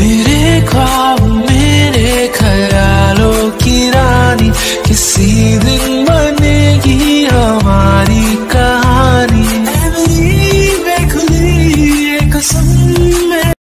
मेरे ख्वाब